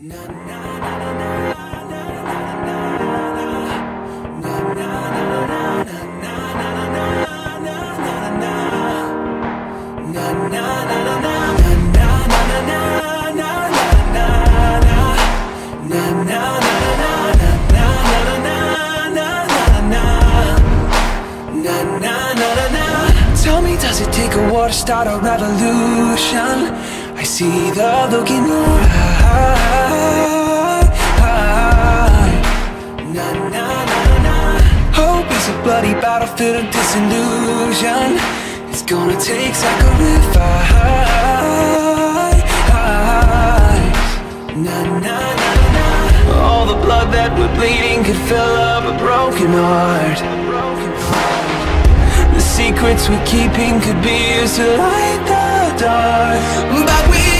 Tell me, does it take a war to start a revolution? I see the look in your eye. Hope is a bloody battlefield of disillusion. It's gonna take sacrifice. All the blood that we're bleeding could fill up a broken heart. Secrets we're keeping could be used to light the dark, but we